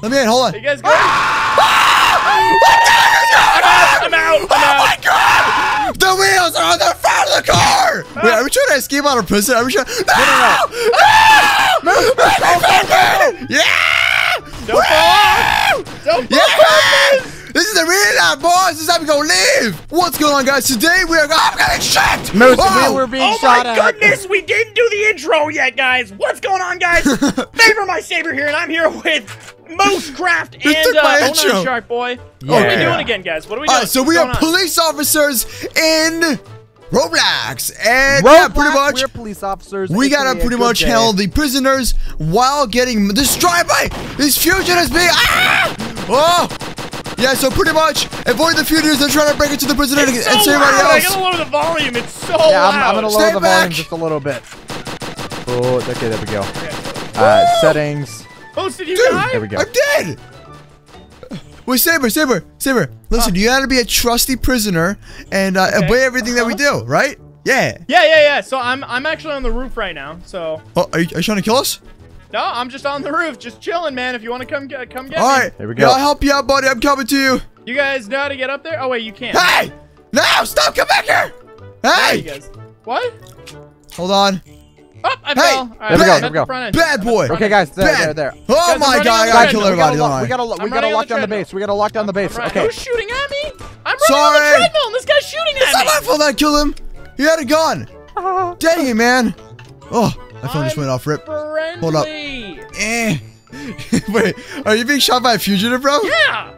Let me in. Hold on. Are you guys good? I'm out. Oh my God! The wheels are on the front of the car. Wait, are we trying to escape out of prison? Are we trying? No! Yeah! Don't fall! Don't fall! This is the real life, boys. This is how we gonna live. What's going on, guys? Today we are. I'm getting shot. We're being shot at. Oh my goodness! We didn't do the intro yet, guys. What's going on, guys? FavreMySabre here, and I'm here with MoseCraft and O9SharkBoy. Yeah. What are we doing again, guys? What are we doing? All right, so we are police officers in Roblox, and yeah, pretty much we're police officers. We gotta pretty much handle the prisoners while getting destroyed by these fugitives. Yeah, so pretty much avoid the fugitives that are trying to break into the prisoner and save everybody else. I'm gonna lower the volume. It's so loud. I'm gonna lower the volume just a little bit. Oh, okay, there we go. Settings. Oh, did you die? There we go. I'm dead. Wait, Saber. Listen, you gotta be a trusty prisoner and obey everything that we do, right? Yeah. Yeah. So I'm actually on the roof right now. So. Oh, are you trying to kill us? No, I'm just on the roof, just chilling, man. If you want to come get me. All right, here we go. I'll help you out, buddy. I'm coming to you. You guys know how to get up there? Oh wait, you can't. Hey! No! Stop! Come back here! Hey! You guys. What? Hold on. Oh, I fell. All right, there we go. Bad boy. Okay, guys. There. Oh guys, my God! I gotta kill everybody. We gotta lock down the base. We gotta lock down the base. Okay. Who's shooting at me? I'm running on the treadmill, and this guy's shooting at me. It's not my fault I killed him. He had a gun. Dang it, man. Oh. My phone just went off. Rip. Friendly. Hold up. Wait, are you being shot by a fugitive, bro? Yeah.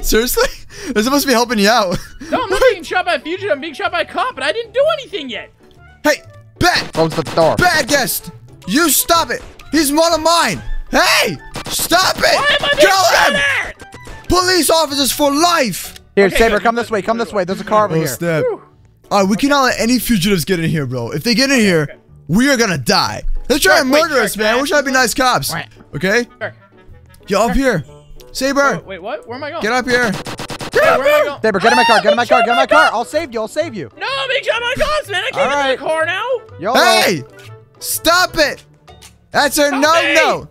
Seriously? They're supposed to be helping you out. No, I'm not being shot by a fugitive. I'm being shot by a cop, but I didn't do anything yet. Hey, bad. Close the door. Bad guest. You stop it. He's one of mine. Hey, stop it. Why am I being shot at? Police officers for life. Here, okay, Saber, come this way. Come this way. There's a car over here. All right, we cannot let any fugitives get in here, bro. If they get in here. Okay. We are gonna die. They're trying to murder us, man. We're trying to be nice cops. Okay? Yo, up here. Saber. Wait, what? Where am I going? Get up here. Saber, get in my car. Get in my car. Get in my car. I'll save you. No, I'm being shot by cops, man. I can't get in my car now. Hey! Stop it! That's a no-no.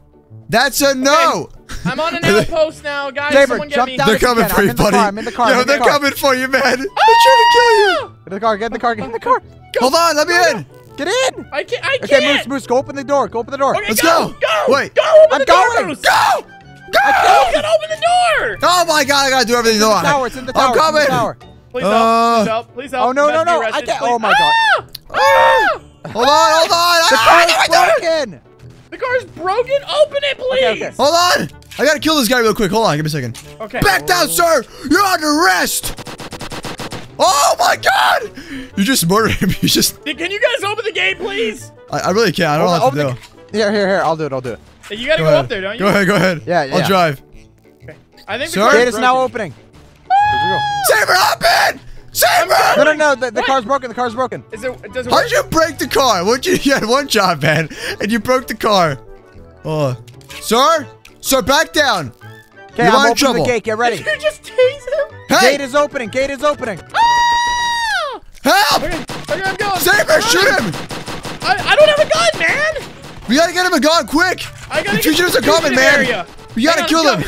That's a no. I'm on an outpost now, guys. Saber, jump down. They're coming for you, buddy. I'm in the car. Yo, they're coming for you, man. They're trying to kill you. Get in the car. Get in the car. Get in the car. Hold on. Let me in. Get in! I can't! Okay, Moose, go open the door. Go open the door. Okay, let's go! Wait! Go open the door, Moose! Go! Go! I can't open the door! Oh my God, I gotta do everything. It's in the tower. I'm coming! It's in the tower. Please help. Please help. Please help. Oh, no. I can't. Oh my God. Hold on. The car is broken. The car is broken? Open it, please! Okay. Hold on. I gotta kill this guy real quick. Hold on. Give me a second. Okay. Back down, sir! You're under arrest! Oh my God! You just murdered him. You just. Can you guys open the gate, please? I really can't. I don't know how to do. Here. I'll do it. Hey, you gotta go up there, don't you? Go ahead. Yeah. I'll drive. Okay. I think the gate is now opening. Saber, open! Saber! No. The car's broken. Is it? Does it work? How'd you break the car? You had one job, man, and you broke the car. Oh, sir, back down. Okay, I'm opening the gate. Get ready. Did you just tease him? Hey. Gate is opening. Help! Okay, I'm going. Saber, shoot him! I don't have a gun, man! We gotta get him a gun, quick! The fugitives are coming, man! We gotta kill him!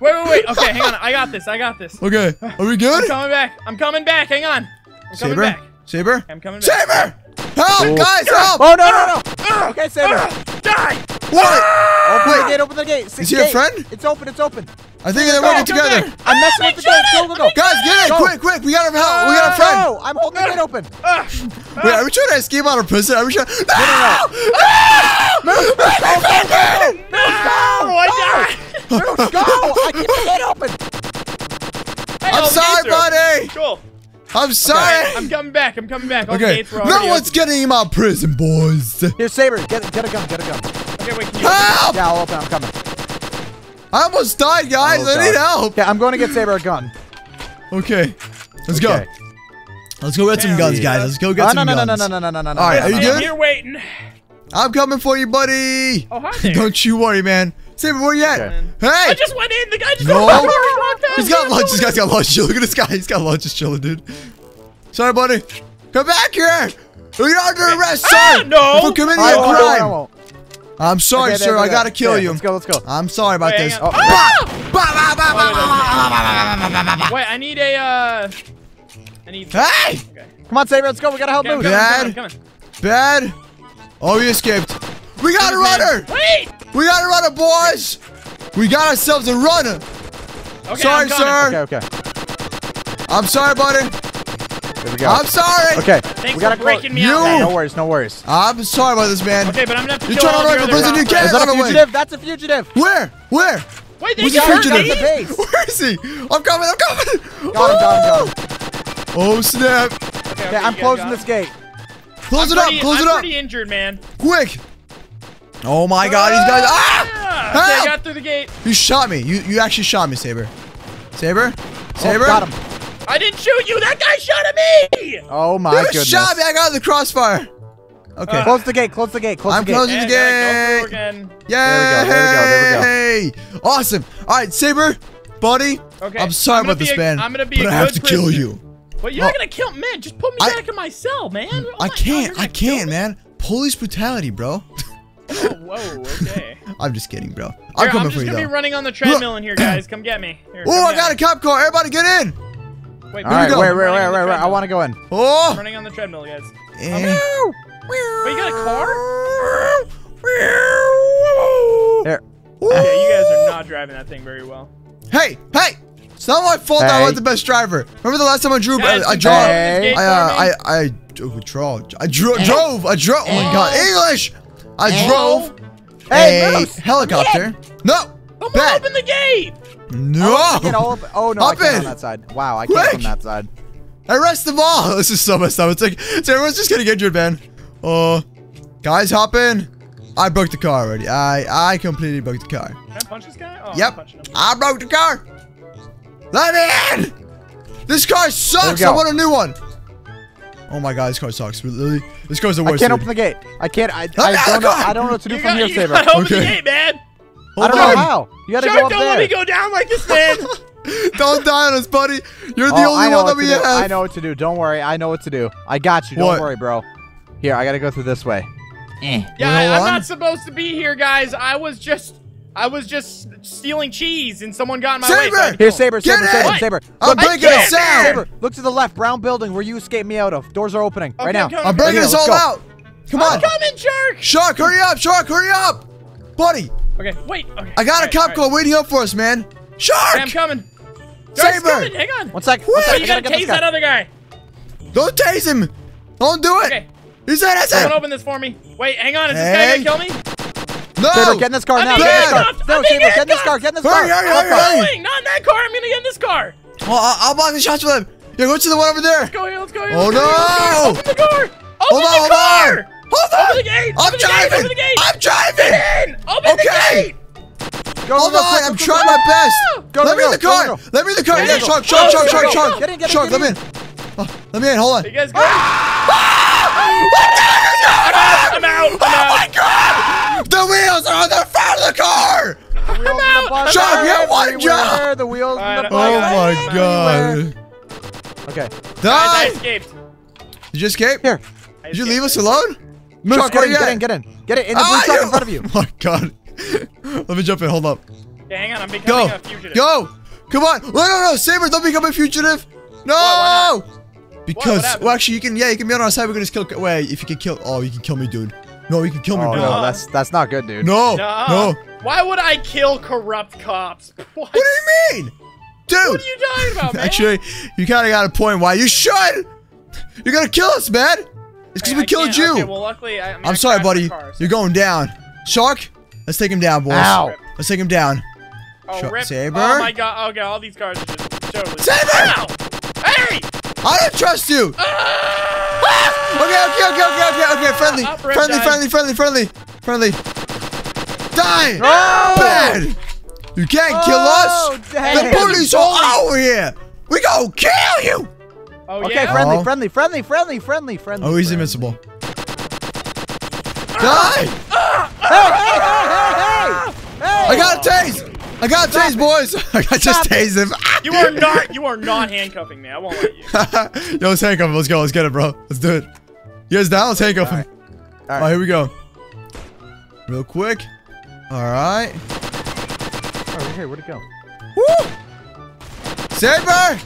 Wait. Okay, hang on. I got this. Okay, are we good? I'm coming back. Hang on. Saber? I'm coming back. Saber! Help, guys, help! Oh, no. Okay, Saber. Die! What? Open the gate. Is he a friend? It's open. I think they're working together. I'm messing with the gate. Go. Guys, get in. Quick. We gotta help. We got a friend. No, I'm holding the gate open. Wait, are we trying to escape out of prison? Are we trying to... No! No! I died. Go. I keep the gate open. I'm sorry, buddy. Cool. I'm sorry. Okay, I'm coming back. Okay. No one's getting him out of prison, boys. Here, Saber. Get a gun. Okay, wait. Help! Yeah, I'll open. I'm coming. I almost died, guys. I need help. Yeah, I'm going to get Saber a gun. Okay. Let's go. Let's go get some guns, guys. Let's go get some guns. No. All right, are you good? I'm here waiting. I'm coming for you, buddy. Oh, hi there. Don't you worry, man. Saber, where you at? Okay. Hey! I just went in. The guy just got lunch. He's got lunch. This guy's got lunch. Look at this guy. He's got lunch. Just chilling, dude. Sorry, buddy. Come back here. You're under arrest, sir. No. For committing a crime. I'm sorry, okay, sir. I gotta kill you. Let's go. Let's go. I'm sorry about this. Oh. Ah! Wait, I need a. I need. Hey! Okay. Come on, Sabre. Let's go. We gotta help move. Bad. Oh, he escaped. We got a runner. Wait. We got a runner, boys. We got ourselves a runner. Okay, sorry, sir. Okay. Okay. I'm sorry, buddy. There we go. I'm sorry. Okay. Thanks for breaking me out. No worries. No worries. I'm sorry about this, man. Okay, but I'm gonna have to kill all the other robbers. Is that a fugitive? That's a fugitive. Where? Wait, they got him at the base. Where is he? I'm coming. Got him. Oh, snap. Okay, I'm closing this gate. Close it up. I'm pretty injured, man. Quick. Oh, my God. These guys. Ah! Help! Okay, I got through the gate. You shot me. You actually shot me, Sabre. Sabre? Oh, got him. I didn't shoot you. That guy shot at me. Oh, my goodness. You shot me. I got in the crossfire. Okay. Close the gate. I'm closing the gate. Yeah. There we go. Awesome. All right, Sabre, buddy. Okay. I'm sorry about this, man. I'm going to be a good person. But I have to kill you. But you're not going to kill me. Just put me back in my cell, man. Oh, I can't. God, I can't, man. Police brutality, bro. Oh, whoa, okay. I'm just kidding, bro. I'm coming for you, though. I'm just going to be running on the treadmill in here, guys. Come get me. Oh, I got a cop car. Everybody get in. Wait, I want to go in. Oh! I'm running on the treadmill, guys. Wait, you got a car? There. Okay, you guys are not driving that thing very well. Hey! It's not my fault that I was the best driver. Remember the last time I drove? I drove. Oh my God, English! I drove a helicopter. No! Someone open the gate! No! I can't on that side. Wow, I can't on that side. Arrest them all! This is so messed up. It's like, everyone's just getting injured, man. Oh, guys, hop in. I broke the car already. I completely broke the car. Can I punch this guy? Oh, yep. I broke the car. Let me in! This car sucks! I want a new one. Oh my God, this car sucks. Really? This car's the worst. I can't open the gate. I can't. I don't know what to do from here, Sabre. Open the gate, man. I don't know how. You gotta go up there. Don't let me go down like this, man. Don't die on us, buddy. You're the only one that we have. I know what to do. Don't worry. I know what to do. I got you. Don't worry, bro. Here, I gotta go through this way. Yeah, I'm not supposed to be here, guys. I was just stealing cheese, and someone got in my way. Here, Sabre. I'm breaking us out. Sabre, look to the left, brown building where you escaped me out of. Doors are opening right now. I'm breaking us all out. Come on. I'm coming, Shark. Shark, hurry up. Buddy. Okay, wait. Okay. I got a cop car waiting up for us, man. Shark! I'm coming. Sabre! Hang on. One sec. You gotta tase that other guy. Don't tase him. Don't do it. Okay. He said that's it. Don't open this for me. Wait, hang on. Is this guy gonna kill me? No. Sabre, get in this car now. Get in this car. Hurry. Not in that car. I'm gonna get in this car. Well, I'll block the shots with him. Yeah, go to the one over there. Let's go here. Oh, no. Open the door. Open the car. Hold on! Open the gate! I'm driving! Open the gate! Hold on! I'm trying my best! Let me in the car! Yeah, Shark! Shark, let me in! Let me in, hold on! You guys go! I'm out! Oh my God! The wheels are on the front of the car! I'm out! Shark, you have one job! The wheels in the bus! Oh my God! Okay. Die! I escaped! Did you escape? Here. Did you leave us alone? Moose, get in. In the blue truck in front of you. Oh my God. Let me jump in. Hold up. Okay, hang on. I'm becoming a fugitive. Go. Come on. No. Sabre, don't become a fugitive. No. Why not? Because, actually, you can, you can be on our side. We're going to kill. Wait, if you can kill. Oh, you can kill me, dude. No, you can kill me, bro. No, that's not good, dude. No. Why would I kill corrupt cops? What do you mean? Dude. What are you talking about, man? Actually, you kind of got a point. Why? You should. You're going to kill us, man. It's because we killed you. Okay, well, luckily, I'm sorry, buddy. You're going down. Shark, let's take him down, boys. Ow. Let's take him down. Oh, rip. Sabre. Oh, my God. Okay, all these cars are just totally... Sabre! Ow! Hey! I don't trust you. Okay. Friendly. Die! No! Bad! You can't kill us. Dang. The police are over here. We gonna kill you. Oh, okay, yeah? friendly. Oh, he's invincible. Die! Hey! I got a tase, boys! I just tased him. You are not handcuffing me. I won't let you. Yo, let's handcuff him. Let's go. Let's get it, bro. Let's do it. You guys down? Let's handcuff him. All right, here we go. real quick. Alright. Oh, right here. Where'd it go? Woo! Saber!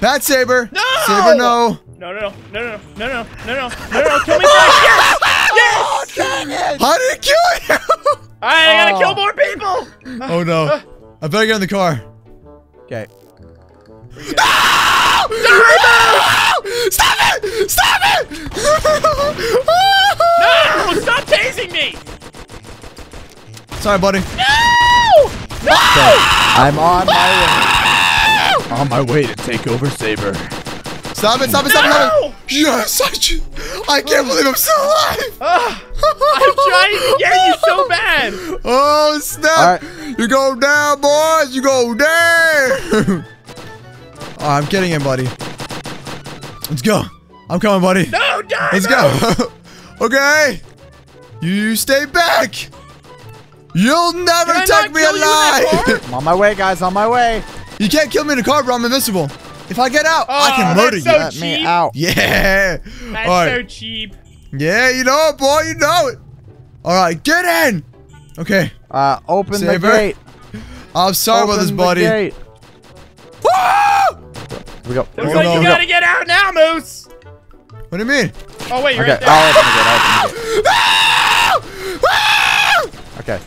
Bat Saber! No! Saber, no! No, no, no, no, no, no, no, no, no, kill me back! Yes! Yes! How did it kill you? I gotta kill more people! Oh no. I better get in the car. Okay. No! Stop it! Stop it! No! Stop tasing me! Sorry, buddy. No! No! Okay, I'm on my way. On my way to take over Saber. Stop it! Stop it! Stop it! Stop it. Yes! I can't believe I'm still alive. I'm trying to get you so bad. Oh snap! Right. You go down, boys. You go down. Oh, I'm getting in, buddy. Let's go. I'm coming, buddy. No, die! Let's go. Okay. You stay back. You'll never take me alive. I'm on my way, guys. On my way. You can't kill me in a car, bro. I'm invincible. If I get out, I can murder you. Let me out. Yeah. That's so cheap. Yeah, you know it, boy. You know it. All right, get in. Okay. Open the gate. I'm sorry about this, buddy. Open the gate. Woo! We go. Looks like you gotta get out now, Moose. What do you mean? Oh wait, you're right there. I'll open it. I'll open it. Okay.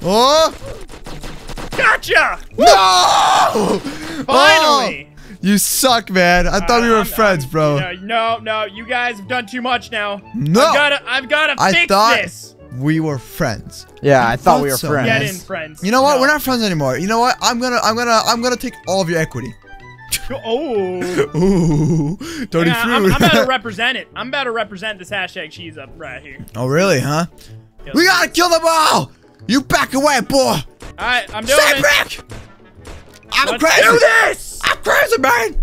Oh! Gotcha! No! Finally! Oh, you suck, man. I thought we were friends, bro. No, no, you guys have done too much now. No! I've gotta fix this. We were friends. Yeah, I thought we were friends. Get in, friends. You know what? No. We're not friends anymore. You know what? I'm gonna take all of your equity. Oh. Ooh. Dirty fruit. I'm about to represent it. I'm about to represent this hashtag cheese up right here. Oh really? Huh? Kill we gotta kill them all. You back away, boy. All right, I'm doing it. Stay back. I'm crazy. Do this. I'm crazy, man.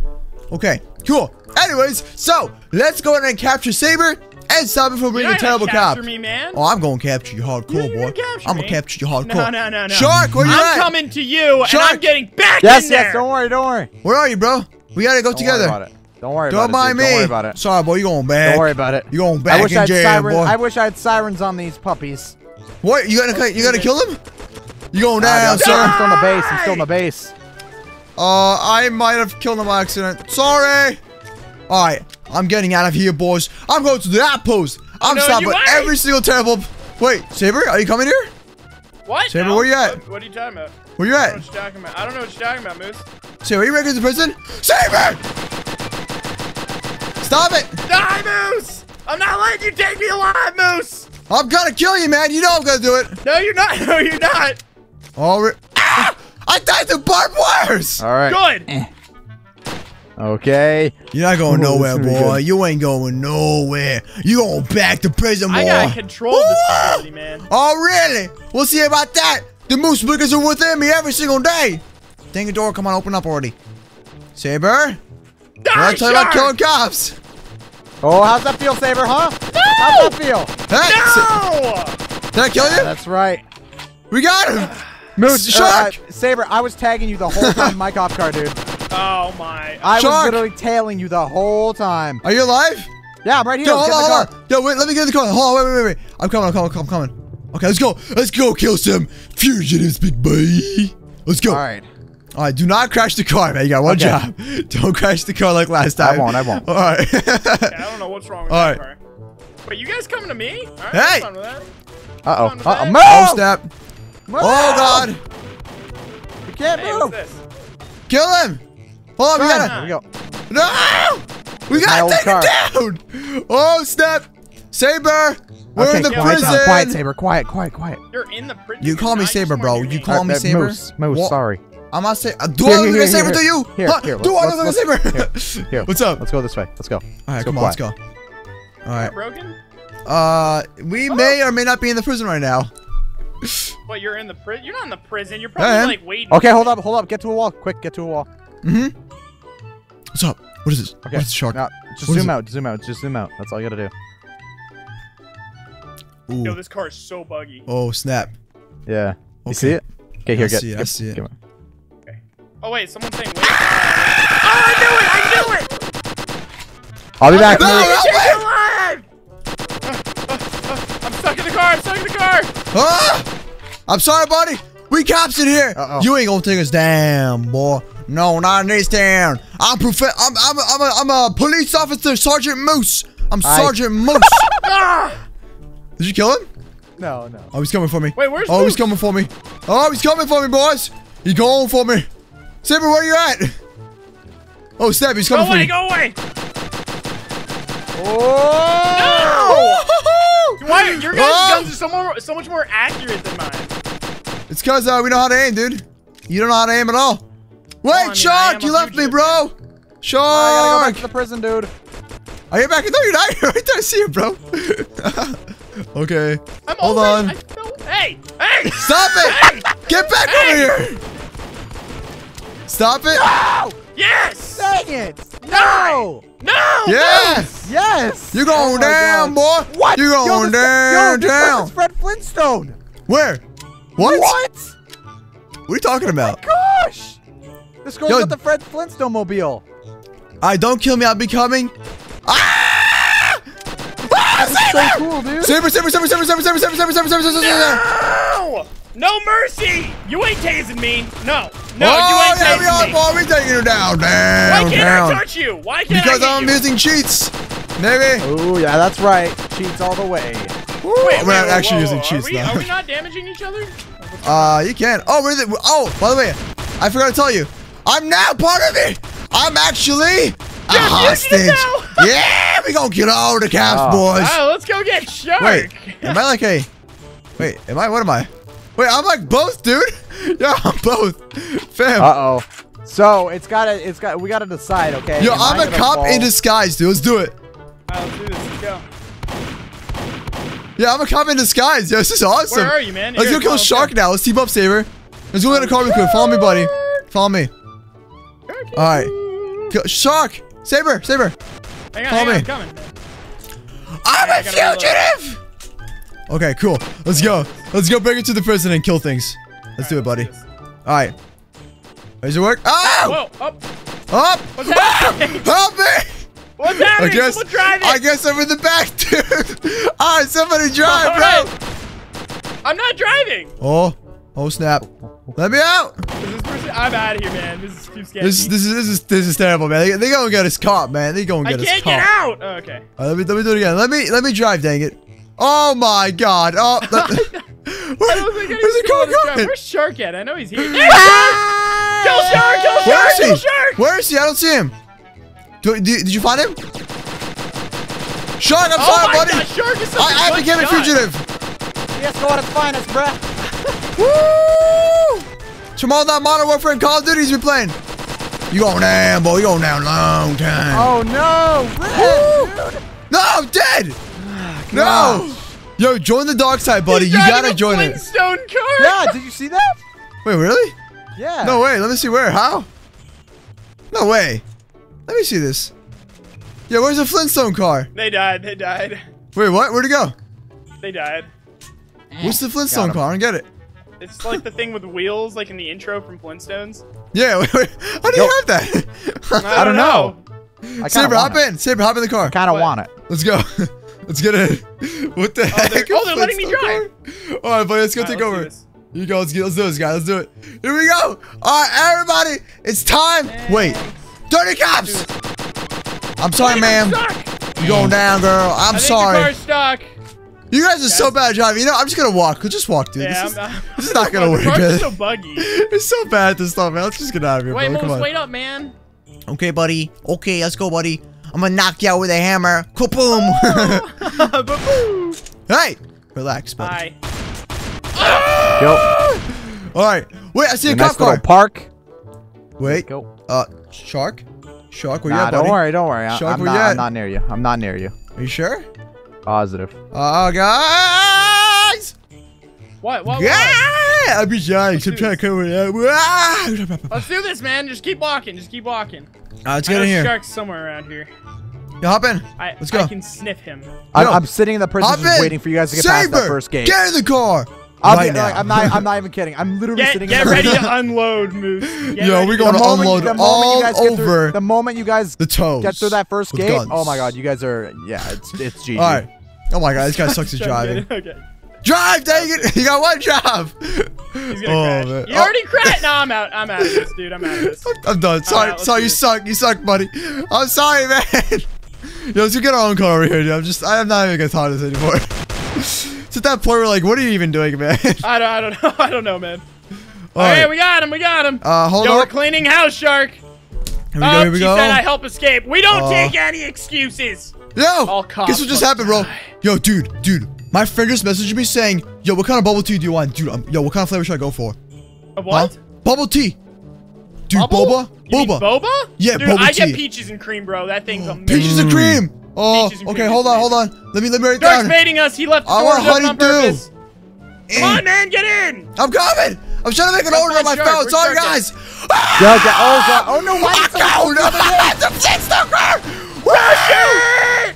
Okay. Cool. Anyways, so let's go ahead and capture Saber. And stop it from being a terrible cop. Me, man. Oh, I'm gonna capture you hardcore, boy. I'm gonna capture you hardcore. No, no, no, no. Shark, where you at? I'm coming to you, Shark. And I'm getting back in there. Yes, yes. Don't worry, don't worry. Where are you, bro? We gotta go together. Don't worry about it. Don't worry about it. Don't mind me. Don't worry about it. Sorry, boy. You going back? Don't worry about it. You going back in jail, boy? I wish I had sirens on these puppies. What? You gonna kill them? You going down, sir? I'm still in the base. I'm still in the base. I might have killed him by accident. Sorry. All right. I'm getting out of here, boys. I'm going to the outpost. I'm stopping every single terrible. Wait, Saber, are you coming here? What? Saber, where you at? What are you talking about? Where you at? I don't know what you're talking about. I don't know what you're talking about, Moose. Saber, are you ready to the prison? Saber! Stop it! Die, Moose! I'm not letting you take me alive, Moose! I'm gonna kill you, man. You know I'm gonna do it. No, you're not. No, you're not. Ah! I died to barbed wires! All right. Good. Okay. You're not going nowhere, boy. You ain't going nowhere. You going back to prison, boy. I gotta control this facility, man. Oh, really? We'll see about that. The moose boogers are within me every single day. Dang it, door. Come on, open up already. Saber? I'll tell you about killing cops. Oh, how's that feel, Saber, huh? No! How's that feel? Hey, no! Did I kill you? That's right. We got him. Moose, Shark. Saber, I was tagging you the whole time. My cop car, dude. Oh my! I was literally tailing you the whole time. Are you alive? Yeah, I'm right here. Yo, hold on. Yo, wait, let me get in the car. Hold on, wait. I'm coming. Okay, let's go. Let's go kill some fugitives, big boy. Let's go. All right. Do not crash the car, man. You got one job. Don't crash the car like last time. I won't. All right. Yeah, I don't know what's wrong with that car. Wait, you guys coming to me? All right, hey. Uh oh. Move. Oh snap. Move. Oh god. You can't move. What's this? Kill him. Hold on, we gotta. No! We gotta take him down! Oh, snap! Saber! We're in the prison! Quiet, Saber. Quiet. You're in the prison. You call me Saber, bro. You call me Saber. Moose, sorry. I'm not Saber. Do I look like Saber to you? Do I look like Saber? Here. What's up? Let's go this way. Let's go. Alright, come on. Let's go. Alright. Broken? We may or may not be in the prison right now. But you're in the prison? You're not in the prison. You're probably like waiting. Okay, hold up. Get to a wall. Quick, get to a wall. Mm-hmm. What's up? What is this? Okay. What's the shark? No, just zoom out. That's all you gotta do. Ooh. Yo, this car is so buggy. Oh, snap. Yeah. Okay. You see it? Okay, here, I see it. Come on. Okay. Oh, wait, someone's saying wait. Oh, I knew it! I'll be back. No, I'm stuck in the car! I'm stuck in the car! Ah! I'm sorry, buddy. We cops in here. Uh-oh. You ain't gonna take us down, boy. No, not in this town. I'm a police officer, Sergeant Moose. I'm Sergeant Moose. Ah! Did you kill him? No, no. Oh, he's coming for me. Wait, where's Moose? He's coming for me. Oh, he's coming for me, boys. He's going for me. Sabre, where you at? Oh, Snap, he's coming for me. Go away, go away. Oh! No! Why? Your guys' guns are so much more accurate than mine. It's because we know how to aim, dude. You don't know how to aim at all. Wait, Shark, you left me, bro. Shark! I gotta go back to the prison, dude. Are you back? No, you're not. You're right there. I see you, bro. Okay. Hold on. Hey! Hey! Stop it! Hey! Get back over here! Stop it! No! Yes! Dang it! No! No! Yes! Yes! You're going down, boy! What? You're going down! It's Fred Flintstone! Where? What? What? What are you talking about? Oh my gosh! This girl's got the Fred Flintstone mobile. Alright, don't kill me, I'll be coming. Ah! Ah, so cool, dude. No! No mercy! You ain't tasing me! No. No, you ain't tasing me! Oh, yeah, boy, we taking you down, Why can't I touch you? Why can't I? Because I'm using cheats, maybe. Oh, yeah, that's right. Cheats all the way. Wait, wait, wait, whoa, whoa, whoa. Are we not damaging each other? You can. Oh, by the way, I forgot to tell you. I'm now part of it. I'm actually a hostage. Yeah, we gonna get all the cops, boys. Oh, let's go get Shark. Wait, am I like a? Wait, am I? What am I? Wait, I'm like both, dude. Yeah, I'm both. Fam. Uh oh. So we gotta decide, okay? Yo, I'm a cop in disguise, dude. Let's do it. Alright, let's do this. Let's go. Yeah, I'm a cop in disguise. Yo, this is awesome. Where are you, man? Let's go kill Shark now. Let's team up, Sabre. Let's go get a car real quick. Follow me, buddy. Follow me. All right. Shark. Sabre. Sabre. Follow me. I'm a fugitive. Okay, cool. Let's go. Let's go break into the prison and kill things. Let's do it, buddy. All right. Does it work? Oh! Whoa, up. Up. What's happening? Help me. What's happening? Someone drive it. I guess I'm in the back, dude. All right, somebody drive, bro. I'm not driving. Oh, oh snap! Let me out. I'm out of here, man. This is too scary. This is terrible, man. They gonna get us caught, man. They gonna get us caught. I can't get out. Oh, okay. All right, let me do it again. Let me drive. Dang it. Oh my God. Oh. Where's the car going? Where's Shark at? I know he's here. Ah! Kill Shark! Kill Shark! Where is he? Where is he? I don't see him. Did you find him? Shark, I'm sorry, buddy. God, Shark is I became a fugitive. Yes, go on and find us, bruh. Woo! Tomorrow that Modern Warfare and Call of Duty's been playing. You going down, boy. You going down long time. Oh no! Dude. No, I'm dead. No. Yo, join the dark side, buddy. You gotta join it. Flintstone car. Yeah. Did you see that? Wait, really? Yeah. No way. Let me see where. How? No way. Let me see this. Yeah, where's the Flintstone car? They died. They died. Wait, what? Where'd it go? They died. What's the Flintstone car? I don't get it. It's like the thing with wheels, like in the intro from Flintstones. Yeah. Wait. How do you have that? I don't know. Sabre, hop in. Sabre, hop in the car. I kind of want it. Let's go. Let's get it. What the heck? Oh, they're letting me drive. All right, buddy. Let's go take over. Here you go. Let's do this, guys. Let's do it. Here we go. All right, everybody. It's time. Wait. Dirty cops! I'm sorry, ma'am. You're going down, girl. I'm sorry. Your car's stuck. You guys are so bad at driving. You know, I'm just gonna walk. Just walk, dude. Yeah, this is not gonna work. It's so buggy. It's so bad at this stuff, man. Let's just get out of here. Wait, Moose, wait up, man. Okay, buddy. Okay, let's go, buddy. I'm gonna knock you out with a hammer. Kaboom! Hey, relax, buddy. Hi. Yo. All right. Wait, I see a cop car. Park. Wait. Go. Shark? Shark, where you at, buddy? Don't worry, don't worry. Shark, I'm not near you. I'm not near you. Are you sure? Positive. Oh, guys! What? Yeah! I'll be dying. I'm trying to cover it. Let's do this, man. Just keep walking. Just keep walking. Let's get in here. Shark's somewhere around here. Yo, hop in. Let's go. I can sniff him. I'm sitting in the prison just waiting for you guys to get past that first gate. Get in the car! I'm not even kidding. I'm literally sitting in the ready to unload, Moose. Yo, we're going to unload all over. The moment you guys get through that first gate, oh my God, you guys are, it's GG. All right. Oh my God, this guy sucks at driving. Okay. Drive, dang it! You got one job! He's gonna crash. Man. You already crashed! No, I'm out. I'm out of this, dude. I'm out of this. I'm done. Sorry, you suck. You suck, buddy. I'm sorry, man. Yo, let's get our own car over here, dude. I'm not even gonna talk to this anymore. It's at that point we're like, what are you even doing, man? I don't know. I don't know, man. Alright, we got him. We got him. Hold on. We're cleaning house, Shark. Here we go, here we go. She said I help escape. We don't take any excuses. Yo, guess what just happened, bro? Yo, dude. My friend just messaged me saying, yo, what kind of bubble tea do you want? Dude, what kind of flavor should I go for? A what? Huh? Bubble tea. Dude, boba? Boba? Yeah, dude, boba tea. I get peaches and cream, bro. That thing's amazing. Peaches and cream. Oh, and okay, cream hold on. Let me write down. Dark's baiting us. He left the doors open on purpose. Come on, man, get in. I'm coming. I'm trying to make an order on my phone. Sorry, guys. Oh, no. Why?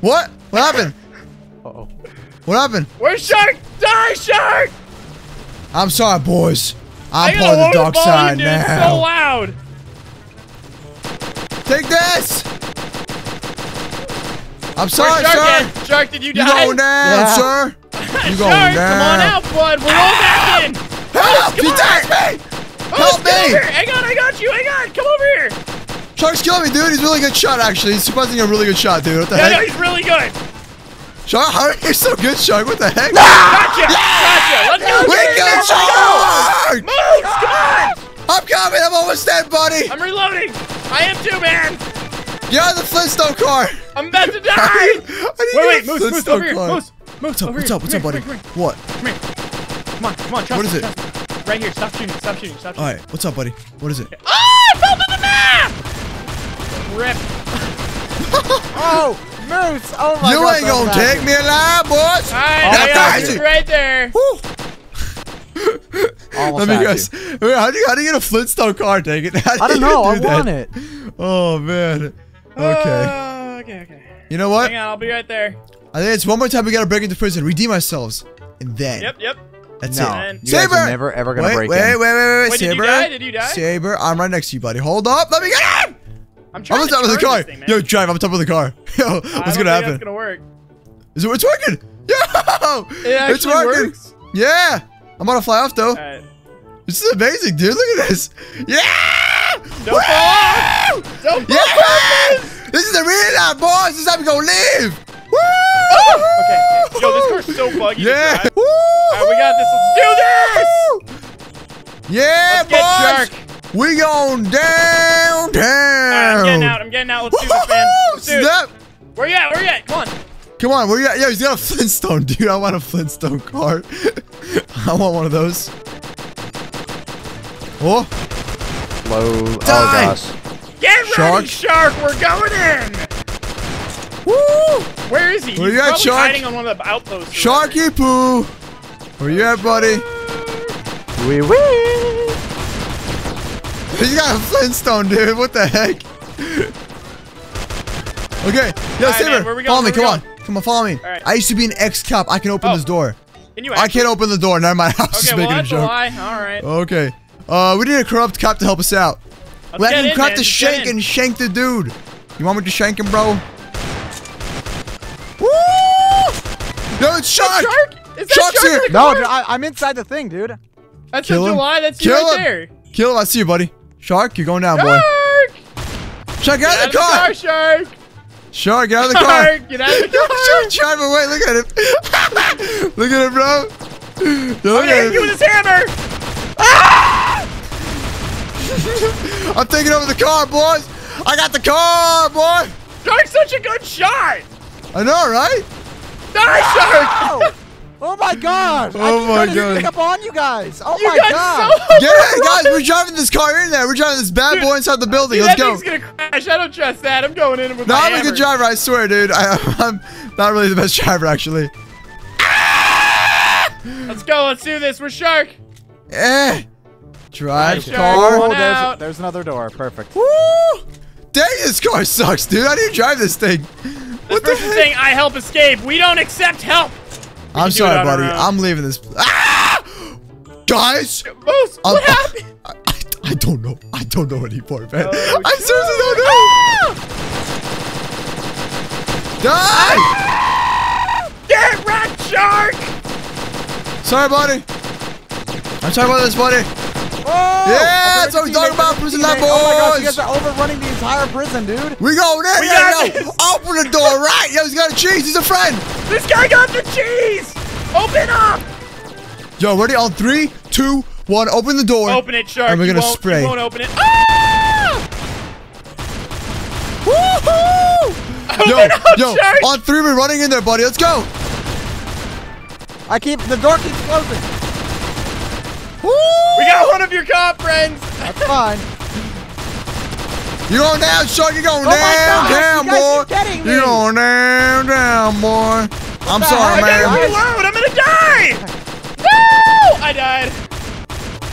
What? What happened? Uh-oh. What happened? Where's Shark? Die, Shark! I'm sorry, boys. I'm part of the dark side now. It's so loud. Take this! I'm sorry, Shark. Shark, did you die? You going down, sir. You going down. Come on out, bud. We're all back in. Help! He attacked me! Help me! Hang on, I got you. Hang on. Come over here. Shark's killing me, dude. He's a really good shot, actually. He's surprisingly a really good shot, dude. What the heck? No, he's really good. Shark, how are you so good, Shark? What the heck? Gotcha! Yeah! Gotcha! Let's go! We got Shark! Move! Come on! I'm coming! I'm almost dead, buddy! I'm reloading! I am too, man! Get out of the Flintstone car! I'm about to die! Wait, Moose, over here! Moose, over here! What's up, buddy? What? Come here. Come on, Shark. What is it? Right here, stop shooting. Alright, what's up, buddy? What is it? Oh, I fell to the map! RIP. Oh! Moose. Oh my God, you ain't gonna take me alive, boys. That's easy. Right there. Let me guess. Wait, how do you get a Flintstone car? Dang it! I don't know. I want it. Oh man. Okay. Okay. You know what? Hang on, I'll be right there. I think it's one more time. We gotta break into prison, redeem ourselves, and then. Yep. That's it. You guys are never ever gonna break in. Wait, Saber. Did you die? Saber, I'm right next to you, buddy. Hold up. Let me get in. I'm on top of the car. Thing, yo, drive. I'm on top of the car. Yo, what's gonna happen? It's gonna work. It's working. Yo, it's working. Works. Yeah, I'm gonna fly off though. Right. This is amazing, dude. Look at this. Yeah. Don't fall. Don't fall. Yeah. This is the real life, boys. This is how we gonna live. Woo! Oh, okay. Yo, this car's so buggy. Yeah. Woo! All right, we got this. Let's do this. Yeah, boys. Get Shark. We going down. I'm getting out. Let's do this, man. Let's do it. Where you at? Come on. Where you at? Yo, he's got a Flintstone, dude. I want a Flintstone car. I want one of those. Oh. Low. Oh, gosh. Get ready, Shark. We're going in. Woo. Where is he? Where you at, Shark? Hiding on one of the outposts. Sharky Poo. Where you at, buddy? Wee-wee. You got a Flintstone, dude. What the heck? Okay. Yo, Saber, follow me. Come on, follow me. Right. I used to be an ex-cop. I can open this door. I can't open the door. Now my house is making a joke. All right. Okay. We need a corrupt cop to help us out. Let him cut the shank and shank the dude. You want me to shank him, bro? Woo! No, it's Shark. Is that Shark's here. No, dude, I'm inside the thing, dude. That's in July. That's you right there. Kill him. I see you, buddy. Shark, you're going down, boy. Shark, get out of the car! Shark, get out of the car! Shark, get out of the car! Shark, drive away! Look at him! Look at him, bro! Look at him. Hit you with his hammer! Ah! I'm taking over the car, boys! I got the car, boy! Shark's such a good shot! I know, right? Die, Shark! Oh my God! Oh my God! I didn't pick up on you guys! Oh my God! Yeah, guys, we're driving this car in there. We're driving this bad boy inside the building. Let's go. That thing's gonna crash. I don't trust that. I'm going in with my hammer. No, I'm a good driver. I swear, dude. I'm not really the best driver, actually. Let's go. Let's do this. We're Shark. Eh. Drive car. Oh, there's another door. Perfect. Woo! Dang, this car sucks, dude. How do you drive this thing? What the heck? I help escape. We don't accept help. I'm sorry, buddy. I'm leaving this. Ah! Guys! Moose, what happened? I don't know. I don't know anymore, man. Oh, I seriously don't know. Ah! Die! Ah! Get wrecked, Shark! Sorry, buddy. I'm sorry about this, buddy. Oh, yeah, that's what we're talking about, prison life, boys. Oh my gosh, you guys are overrunning the entire prison, dude. We going in, yo. Open the door, right? Yo, he's got a cheese. He's a friend. This guy got the cheese. Open up. Yo, ready? On 3, 2, 1, open the door. Open it, Shark. And we're gonna spray. You won't open it. Ah! Woohoo! Yo, Shark. On 3, we're running in there, buddy. Let's go. The door keeps closing. Woo! We got one of your cop friends. That's fine. You're going down, Shark. You're going down, boy. You're going down, boy. I'm sorry, man. I gotta reload. I'm gonna die. No! I died.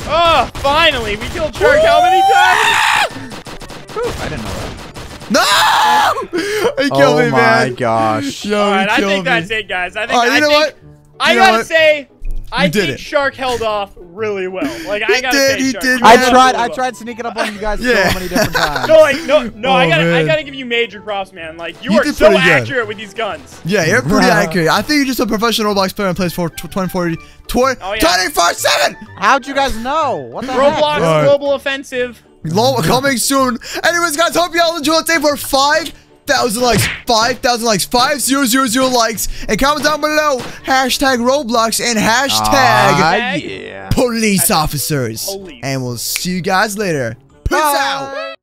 Oh, finally. We killed Shark. How many times? I didn't know that. No! He killed me, man. Oh, my gosh. Yo, all right, I think that's it, guys. I think I gotta say, I think Shark held off really well. Like I tried sneaking up on you guys so many different times. I gotta give you major props, man. Like you are so accurate with these guns. Yeah, you're pretty accurate. I think you're just a professional Roblox player and plays for 24/7. How'd you guys know? What the Roblox heck? Global offensive. Coming soon. Anyways, guys, hope y'all enjoyed today for 5,000 likes, 5,000 likes, 5,000 likes, and comment down below # Roblox and # police officers. And we'll see you guys later. Peace out.